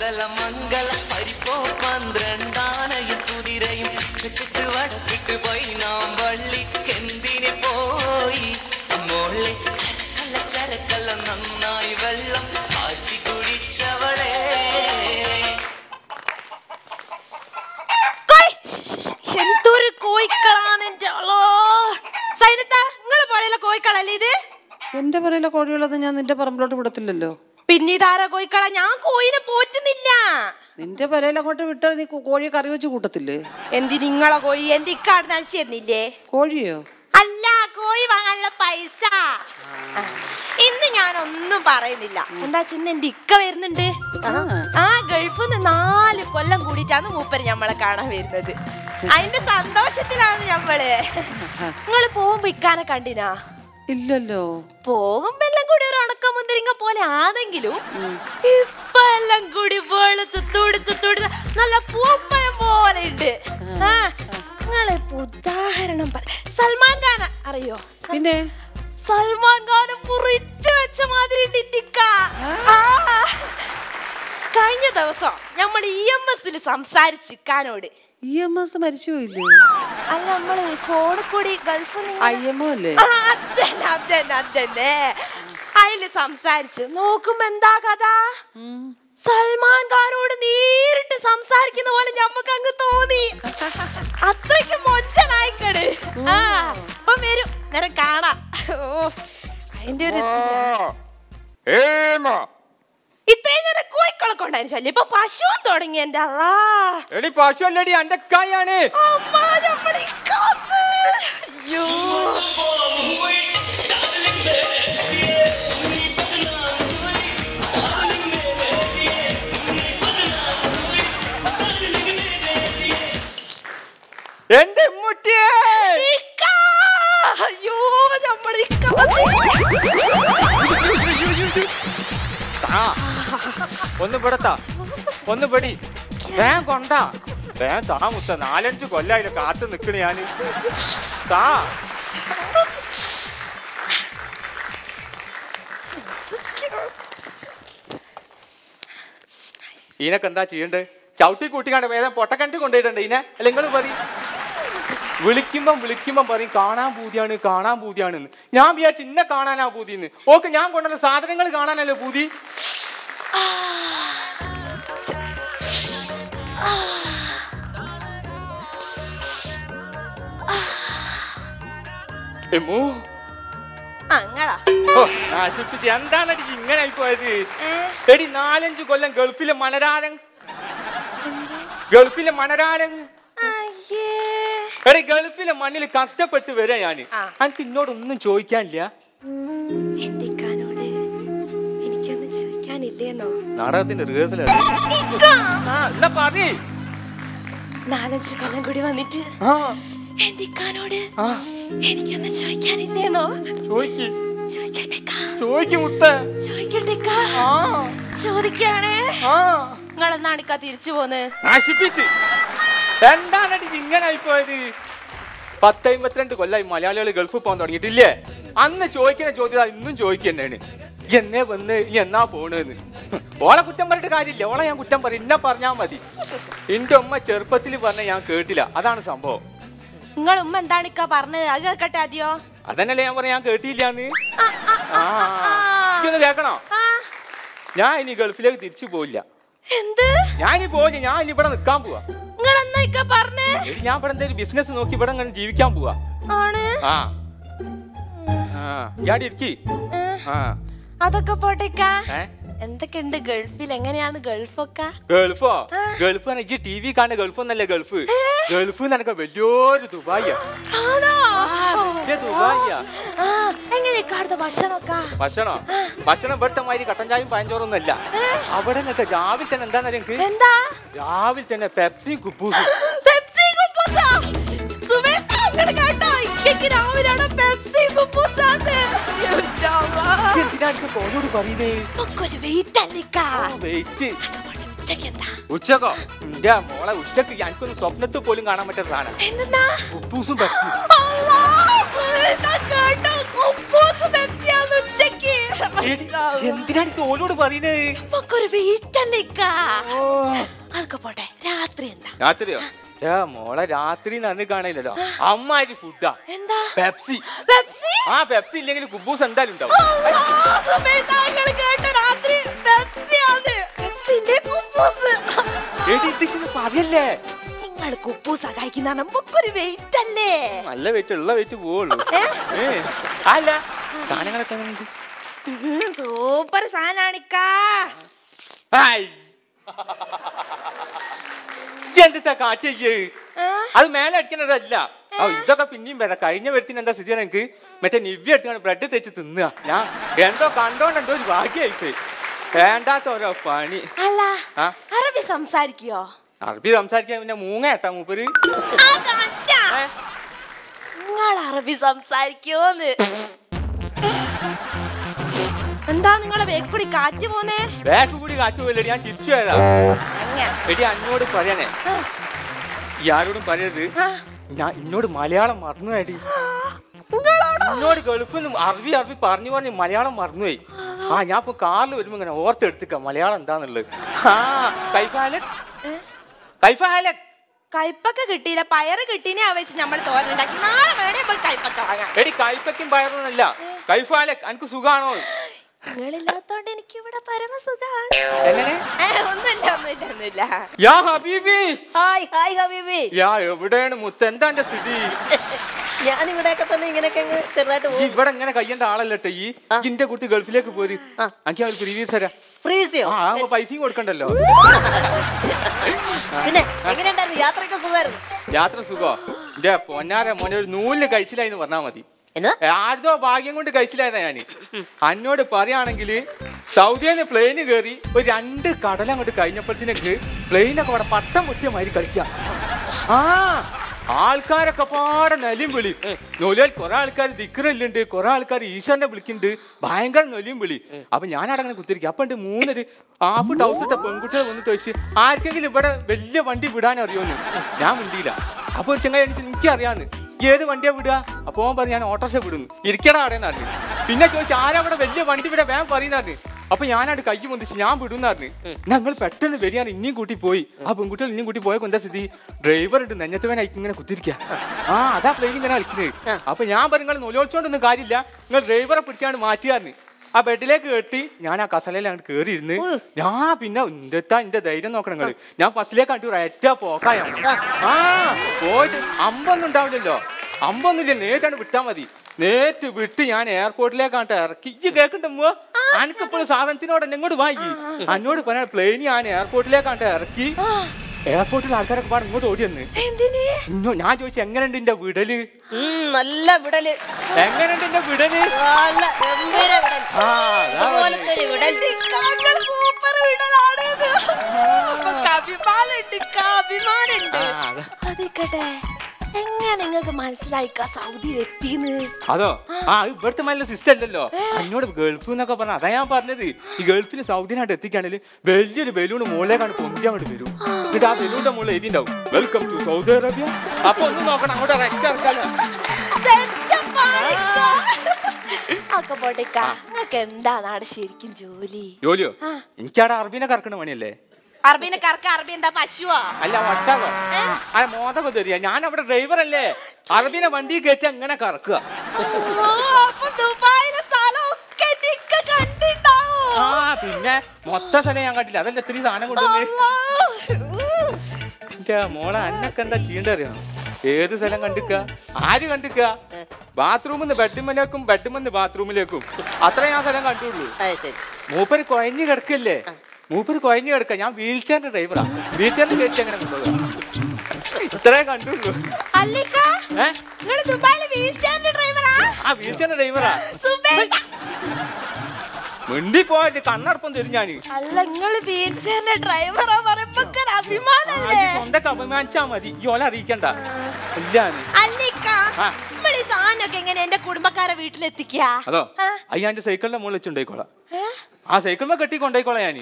மதல மங்கள பறிப்போ பந்திரண்டானையும் குதிரையும் கிட்டு வடக்கிட்டு போய் நாம் வள்ளி கெந்தினி போய் மோளை கல்ல சரக்கல்ல நன்னாய் வெள்ளம் ஆச்சி குடிச்சவளே எந்தொரு கோய்க்களான ஜாலோ സൈനത്ത നിങ്ങളെ പറയില കോയിക്കളല്ലേ ഇത് എന്റെ പറയില കോഴിയുള്ളത് ഞാൻ നിന്റെ പറമ്പിലോട്ട് വിടത്തില്ലല്ലോ പിന്നെ ഇതാരാ കോയിക്കള ഞാൻ കോയിനെ പോറ്റുന്നില്ല നിന്റെ പറയില അങ്ങോട്ട് വിട്ടത് നീ കോഴി കറി വെച്ച് കൂട്ടത്തില്ലേ എന്തി നിങ്ങളെ കോഴി എന്റെ ഇക്കാട് നശിച്ചിരുന്നില്ലേ കോഴിയോ അല്ല കോഴി വാങ്ങാനുള്ള പൈസ ഇന്ന് ഞാനൊന്നും പറയുന്നില്ല എന്താ ചിന്ന എന്റെ ഇക്ക വരുന്നുണ്ട് ആ ഗൾഫിൽ നിന്ന് 4 കൊല്ലം കൂടിയിട്ടാണ് മൂപ്പര് ഞമ്മളെ കാണാൻ വരുന്നത് അതിന്റെ സന്തോഷത്തിലാണ് ഞമ്മള് നിങ്ങള് പോകുമ്പോ ഇക്കാനെ കണ്ടിനാ ഇല്ലല്ലോ പോകുമ്പോ എല്ലാം കൂടി ഒരു ഉണക്കം മുന്തിരിങ്ങ പോലെ ആണെങ്കിലും ഇപ്പൊ എല്ലാം കൂടി വെളുത്ത് തുടുത്ത് തുടുത്ത് നല്ല പൂപ്പയം പോലെ ഉണ്ട് ആ നിങ്ങളെ ഉദാഹരണം പറ സൽമാൻ ഖാൻ അറിയോ പിന്നെ സൽമാൻ ഖാൻ മുറിച്ചു വെച്ച മാതിരി ഇണ്ടിക്ക കഴിഞ്ഞ ദിവസം നമ്മൾ EMS-ൽ സംസാരിച്ച് ഇക്കാനോട് അതില് സംസാരിച്ച് നോക്കും എന്താ കഥ സൽമാൻ ഖാനോട് നേരിട്ട് സംസാരിക്കുന്ന പോലെ ഞമ്മക്ക് അങ്ങ് തോന്നി അത്രയ്ക്ക് മൊച്ചനായിക്കട് ആ അപ്പൊ വരും നേരെ കാണാ ഓ അതിന്റെ ഒരു എന്റെ മുട്ടിയെ അയ്യോ നമ്മുടെ ഒന്ന് പെടുത്താ ഒന്ന് പെടി വേഗം കൊണ്ടാ വേഗം താ മുത്ത 4-5 കൊല്ലായില്ല കാത്തു നിക്കണ ഞാന് താ ഈനൊക്കെ എന്താ ചെയ്യണ്ടേ ചവിട്ടി കൂട്ടിക്കാണ്ട് വേദം പൊട്ടക്കണ്ടി കൊണ്ടുപോയിട്ടുണ്ട് ഈനെ അല്ല നിങ്ങൾ മതി വിളിക്കുമ്പം പറയും കാണാൻ പൂതിയാണെന്ന് ഞാൻ വിചാരിച്ചു ഇന്നെ കാണാനാ പൂതിന്ന് ഓക്കെ ഞാൻ കൊണ്ടുവന്ന സാധനങ്ങൾ കാണാനല്ലേ പൂതി എന്താണ് ഇങ്ങനെ പോയത് എടി 4-5 കൊല്ലം ഗൾഫിലെ മനരാരങ് എടി ഗൾഫിലെ മണ്ണിൽ കഷ്ടപ്പെട്ട് വരാ ഞാന് എനിക്ക് ഇന്നോടൊന്നും ചോദിക്കാനില്ല നാടകത്തിന്റെ റിഹേഴ്സൽ പറയേ 4-5 കൊല്ലം കൂടി വന്നിട്ട് നിങ്ങളെന്നാണിക്കാ തിരിച്ചു പോന്ന് എന്താണ് ഇങ്ങനെ ആയിപ്പോയത് 10-52 കൊല്ലായി മലയാളികൾ ഗൾഫിൽ പോകാൻ തുടങ്ങിയിട്ടില്ലേ അന്ന് ചോദിക്കുന്ന ചോദ്യം ഇന്നും ചോദിക്കുക തന്നെയാണ് എന്നേ വന്ന് എന്നാ പോണെന്ന് ഓളെ കുറ്റം പറഞ്ഞിട്ട് കാര്യമില്ല ഓളെ ഞാൻ കുറ്റം പറയും ഇന്നെ പറഞ്ഞാൽ മതി എന്റെ ഉമ്മ ചെറുപ്പത്തിൽ പറഞ്ഞ ഞാൻ കേട്ടില്ല അതാണ് സംഭവം നിങ്ങളെ ഉമ്മ എന്താണ് പറഞ്ഞത് അത് കേൾക്കട്ടെ ആദ്യോ അതന്നല്ലേ ഞാൻ പറഞ്ഞ ഞാൻ കേട്ടിയില്ല കേൾക്കണോ ഞാൻ ഇനി ഗൾഫിലേക്ക് തിരിച്ചു പോയില്ല ഞാനിനി പോയില്ല ഞാൻ ഇനി ഇവിടെ നിക്കാൻ പോവാ ഞാൻ ഇവിടെ എന്തെങ്കിലും ബിസിനസ് നോക്കി ഇവിടെ ജീവിക്കാൻ പോവാ ഞാൻ ഇരിക്കി അതൊക്കെ പോട്ടേക്കാ എന്തൊക്കെയുണ്ട് ഗൾഫിൽ എങ്ങനെയാണ് ഗൾഫോ ടി വി കാണുന്ന ഗൾഫ് ഒന്നല്ലേ ഗൾഫ് എന്നൊക്കെ വലിയൊരു ഭക്ഷണം ഇവിടുത്തെ കട്ടൻ ചായയും പഴഞ്ചോറൊന്നുമല്ല അവിടെ നിന്നൊക്കെ രാവിലെ തന്നെ എന്താ രാവിലെ തന്നെ പെപ്സിയും കുബൂസും ഉച്ചക്കോ എന്റെ മോളെ ഉച്ചക്ക് എനിക്കൊന്ന് സ്വപ്നത്തിൽ പോലും കാണാൻ പറ്റുന്ന സാധനം അതൊക്കെ പോട്ടെ, രാത്രി എന്താ? രാത്രിയോ? മോളെ രാത്രി നന്ന് കാണില്ലല്ലോ, അമ്മാരി ഫുഡാ. എന്താ? പെപ്സി. പെപ്സി? ആ പെപ്സി ഇല്ലെങ്കിൽ കുബൂസ് എന്തായാലും ഉണ്ടാവും. പറയല്ലേ നല്ല വെയിറ്റ് ഉള്ള വെയിറ്റ് പോവുള്ളൂ. അല്ല സാധനങ്ങളൊക്കെ സൂപ്പർ സാധനമാണ്. കാട്ടിയേ അത് മേലെ അടിക്കണതല്ല. ഇതൊക്കെ പിന്നെയും വരാം. കഴിഞ്ഞ വരത്തിന് എന്താ സ്ഥിതി? എനിക്ക് മറ്റേ നിവ്യ എടുത്താണ് ബ്രെഡ് തേച്ച് തിന്നുക. ഞാൻ എന്തോ കണ്ടോണ്ട് എന്തോ ഒരു ഭാഗ്യായിപ്പോയി. വേണ്ടാത്ത ഓരോ പണി. അല്ല അറബി സംസാരിക്കോ? അറബി സംസാരിക്കാൻ പിന്നെ മൂങ്ങ ഏട്ടാ മൂപ്പര്. അറബി സംസാരിക്കോന്ന് എന്താ നിങ്ങളെ ബാക്ക് കൂടി കാറ്റ് പോന്നേ? ബാക്ക് കൂടി കാറ്റ് പോയില്ലേടി, ഞാൻ തിരിച്ചു പോയതാ. എടി അന്നോട് പറയണേ, ആരോടും പറയരുത്. ഞാൻ ഇന്നോട് മലയാളം മറന്നുപോയി. ഇന്നോട് ഗൾഫിൽ നിന്ന് അറബി അറബി പറഞ്ഞു പറഞ്ഞ് മലയാളം മറന്നുപോയി. ഞാൻ ഇപ്പൊ കാറിൽ വരുമ്പോ ഇങ്ങനെ ഓർത്തെടുത്തിക്കാം മലയാളം എന്താന്നുള്ളത്. കൈപ്പൊക്കെ കിട്ടിയില്ല, പയറ് കിട്ടീനെ വെച്ച് നമ്മൾ തോരനുണ്ടാക്കി. നാളെ വേണേ പോയി കൈപ്പൊക്കെ വാങ്ങാം. എടി കൈപ്പക്കും പയറൊന്നുമല്ല, കൈഫാലക്. എനിക്ക് സുഖാണോ? നിങ്ങളില്ലാത്തോണ്ട് എനിക്ക് ഇവിടെ പരമസുഖാണ്. ഒന്നുമില്ല. യാ ഹബീബി. ഹായ് ഹായ് ഹബീബി. യാ എവിടെയാണ് മുത്ത്? എന്താ എന്റെ സ്ഥിതി? ഞാൻ ഇവിടെയൊക്കെ തന്നെ ഇങ്ങനെയൊക്കെ ചെറുതായിട്ട് പോകും. ഇവിടെ ഇങ്ങനെ കയ്യേണ്ട ആളല്ലേട്ടെ. ഈ ഇതിന്റെ കുട്ടി ഗൾഫിലേക്ക് പോര്. എനിക്ക് അവർ പ്രീവിയസ് തരാം. പ്രീവിയസോ? ആ പൈസയും കൊടുക്കണ്ടല്ലോ. പിന്നെ എങ്ങനെയുണ്ടായിരുന്നു യാത്രയൊക്കെ? സുഖമായിരുന്നു. യാത്ര സുഖോ? എന്റെ പൊന്നാര മോനെ ഒരു നൂലിന് കഴിച്ചില്ലായെന്ന് പറഞ്ഞാൽ മതി. ആരുതോ ഭാഗ്യം കൊണ്ട് കഴിച്ചില്ലായിരുന്ന ഞാന്. അന്നോട് പറയുകയാണെങ്കിൽ സൗദിയിൽ പ്ലെയിന് കയറി ഒരു 2 കടൽ അങ്ങോട്ട് കഴിഞ്ഞപ്പോഴത്തേക്ക് പ്ലെയിനൊക്കെ അവിടെ പട്ടം പൊട്ടിയമാതിരി കളിക്കാം. ആ ആൾക്കാരൊക്കെ പാടെ നലിയും വിളി നൊലിയാൽ. കുറെ ആൾക്കാർ ദിക്കറില്ലുണ്ട്, കുറെ ആൾക്കാർ ഈശ്വരനെ വിളിക്കുന്നുണ്ട്. ഭയങ്കര നൊലിയും വിളി. അപ്പൊ ഞാനടങ്ങനെ കുത്തിരിക്കും. അപ്പൊ എന്റെ 3.5 ട്രൗസർ ഇട്ട പെൺകുട്ടികൾ വന്നിട്ട് ചോദിച്ചു ആർക്കെങ്കിലും ഇവിടെ വലിയ വണ്ടി വിടാൻ അറിയോന്ന്. ഞാൻ മിണ്ടിയില്ല. അപ്പൊ ഒരു ചങ്ങായി എനിക്കറിയാന്ന് ഏത് വണ്ടിയാ വിടുക? അപ്പൊ പറഞ്ഞു ഞാൻ ഓട്ടോറിക്ഷ വിടുന്നു. ഇരിക്കടാ അവിടെ നിന്ന്. പിന്നെ ചോദിച്ചു ആരാ ഇവിടെ വലിയ വണ്ടി വിടാൻ വേഗം പറയുന്നറിഞ്ഞ്. അപ്പൊ ഞാനവിടെ കൈ പൊന്തിച്ച് ഞാൻ വിടുന്നറിഞ്ഞ്. ഞങ്ങൾ പെട്ടെന്ന് വരികയാണ്. ഇനിയും കൂട്ടി പോയി. ആ പെൺകുട്ടികൾ ഇനിയും കൂട്ടി പോയപ്പോ എന്താ സ്ഥിതി? ഡ്രൈവർ ഇട്ട് നെഞ്ഞത്തവനായി ഇങ്ങനെ കുത്തിരിക്കുക. അതാ പ്ലെയിൻ ഇങ്ങനെ കളിക്കുന്നത്. അപ്പൊ ഞാൻ പറഞ്ഞു നിങ്ങൾ നൊലോളിച്ചോണ്ടൊന്നും കാര്യമില്ല, നിങ്ങൾ ഡ്രൈവറെ പിടിച്ചാണ് മാറ്റിയാർന്ന്. ആ ബെഡിലേക്ക് കെട്ടി ഞാൻ ആ കസലയിൽ അങ്ങോട്ട് കയറിയിരുന്ന്. ഞാൻ പിന്നെ എന്താ എന്റെ ധൈര്യം നോക്കണം നിങ്ങള്. ഞാൻ ബസ്സിലേക്ക് കണ്ടു ഒരറ്റ പോക്കായാണ്. ആ പോയിട്ട് അമ്പൊന്നും ഉണ്ടാവില്ലല്ലോ, അമ്പൊന്നുമില്ല. നേരിട്ടാണ് വിട്ടാൽ മതി. നേരിട്ട് വിട്ട് ഞാൻ എയർപോർട്ടിലേക്കാണ് ഇറക്കി. ഇജ്ജ് കേൾക്കണ്ടോ? എനിക്കിപ്പോഴും സാധനത്തിനോട് എന്നെ ഇങ്ങോട്ട് വാങ്ങി. എന്നോട് പറഞ്ഞ പ്ലെയിൻ ഞാൻ എയർപോർട്ടിലേക്കാണ് ഇറക്കി. എയർപോർട്ടിൽ ആൾക്കാരൊക്കെ പാടെ ഇങ്ങോട്ട് ഓടി വന്ന്. ഞാൻ ചോദിച്ചു എങ്ങനെയുണ്ട് എന്റെ വിടല്? നല്ല വിടല്. എങ്ങനെയുണ്ട് എന്റെ വിടല്? അതോ ആ ഇവിടുത്തെ നല്ല സിസ്റ്റം ഉണ്ടല്ലോ. എന്നോട് ഗൾഫ് എന്നൊക്കെ പറഞ്ഞ അതാ ഞാൻ പറഞ്ഞത്. ഈ ഗൾഫിൽ സൗദിയിലായിട്ട് എത്തിക്കാണെങ്കിൽ വലിയൊരു ബലൂണ് മുകളിലേക്കാണ് പൊന്തി അങ്ങോട്ട് വരും. എന്നിട്ട് ആ ബലൂണിന്റെ മുകളിൽ എഴുതിണ്ടാവും വെൽക്കം ടു സൗദി അറേബ്യ. അപ്പൊ ഒന്നും നോക്കണം അങ്ങോട്ട് എന്താണ് ശരിക്കും ജോലി? ജോലിയോ? എനിക്കവിടെ അറബീനെ കറക്കണ പണിയല്ലേ. അറബീനെ കറക്ക? അറബി എന്താ പശുവോ? അല്ല വട്ടകോ? ആ മോദകം തരിക. ഞാൻ അവിടെ ഡ്രൈവർ അല്ലേ. അറബീനെ വണ്ടി കയറ്റി അങ്ങനെ കറക്കുക. പിന്നെ മൊത്തം സ്ഥലം ഞാൻ കണ്ടില്ല. അതല്ല ഇത്തിരി സാധനം കൊണ്ടുവന്നേ. മോളെ അന്നൊക്കെ എന്താ ചെയ്യണ്ടറിയോ? ഏത് സ്ഥലം കണ്ടിക്ക? ആര് കണ്ടിക്ക? ബാത്റൂമിന്ന് ബെഡ്റൂമിലേക്കും ബെഡ്റൂമിന്ന് ബാത്റൂമിലേക്കും അത്ര ഞാൻ സ്ഥലം കണ്ടുള്ളൂ. മൂപ്പര് കുഴഞ്ഞു കിടക്കില്ലേ? മൂപ്പര് കുഴഞ്ഞു കിടക്ക. ഞാൻ വീൽ ചെയറിന്റെ ഡ്രൈവറാ. വീൽ ചെയറിൽ കയറ്റി അങ്ങനെ കൊണ്ടുപോകാം. ഇത്രേ കണ്ടുള്ളൂ. ആ വീൽ ചെയറിന്റെ ഡ്രൈവറാ. മിണ്ടി പോയിട്ട് കണ്ണടപ്പം തരും ഞാൻ. എന്തൊക്കെ അഭിമാനിച്ചാ മതി. ഓല അറിയിക്കണ്ട. കുടുംബക്കാരെ വീട്ടിലെത്തിക്കുക. അതോ അയ്യാ എന്റെ സൈക്കിളിന്റെ മുകളിൽ വെച്ചുണ്ടായിക്കോളാം. ആ സൈക്കിളിനെ കെട്ടിക്കൊണ്ടായിക്കോളാം ഞാൻ.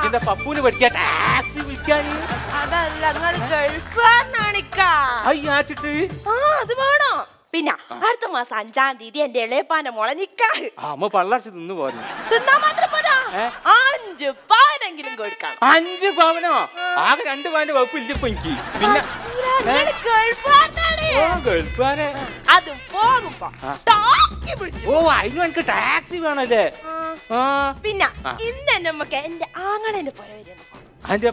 അതിന് പപ്പൂന് പഠിക്കാ ടാക്സി വിളിക്കാൻ. അതല്ല നിങ്ങൾ ഗൾഫാന്നാണിക്കാ അയ്യാച്ചിട്ട് ആ അത് വേണോ പിന്നെ അടുത്ത മാസം 5-ാം തീയതി എന്റെ ഇളയപ്പാന്റെ മോളെ നിക്കാഹ് അമ്മ പള്ളാശി നിന്ന് പോന്നു തിന്നാ മാത്രം പോരാ 5 പവനെങ്കിലും കൊടുക്കാം 5 പവനോ ആകെ 2 പവന്റെ വകുപ്പില്ല ഇപ്പൊ എനിക്ക് പിന്നെ അതും പോകുമ്പോ ഓ അതിനും എനിക്ക് ടാക്സി വേണല്ലേ പിന്നെ ഇന്ന് നമുക്ക് എന്റെ ആങ്ങളെന്റെ പുര വരുന്നു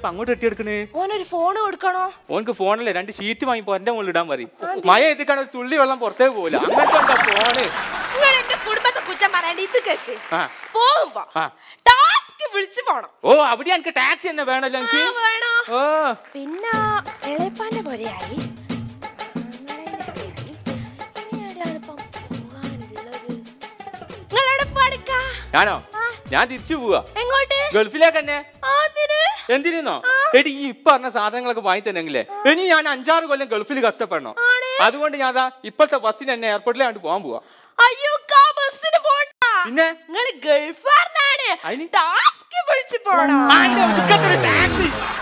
അങ്ങോട്ട് എട്ടിയെടുക്കണേ ഓനൊരു ഫോൺ കൊടുക്കണോ ഓനക്ക് ഫോണല്ലേ 2 ഷീറ്റ് വാങ്ങിപ്പോ എന്റെ മുകളിൽ ഇടാൻ മതി മഴ എത്തിക്കാണോ തുള്ളി വെള്ളം പുറത്തേക്ക് പോകില്ല അങ്ങനത്തെ ഫോണ് നിങ്ങൾ എന്റെ കുടുംബത്തെ കുറ്റം പറയാണ്ട് ഇത് കേക്ക് പോകുമ്പോ ടാക്സി വിളിച്ചു പോണം ഓ അവിടെ എനിക്ക് ടാക്സി തന്നെ വേണല്ലോ ഓ പിന്നെ എളപ്പാന്റെ പോലെയായി ഞാനോ ഞാൻ തിരിച്ചു പോവാ ഗൾഫിലേക്ക് തന്നെ എന്തിനോ എടി ഈ ഇപ്പൊ പറഞ്ഞ സാധനങ്ങളൊക്കെ വാങ്ങി തന്നെങ്കിലേ ഇനി ഞാൻ 5-6 കൊല്ലം ഗൾഫിൽ കഷ്ടപ്പെടണം അതുകൊണ്ട് ഞാൻ ഇപ്പോഴത്തെ ബസ്സിന് തന്നെ എയർപോർട്ടിലാണ്ട് പോകാൻ പോവാ പിന്നെ ഗൾഫാണ് ടാക്സി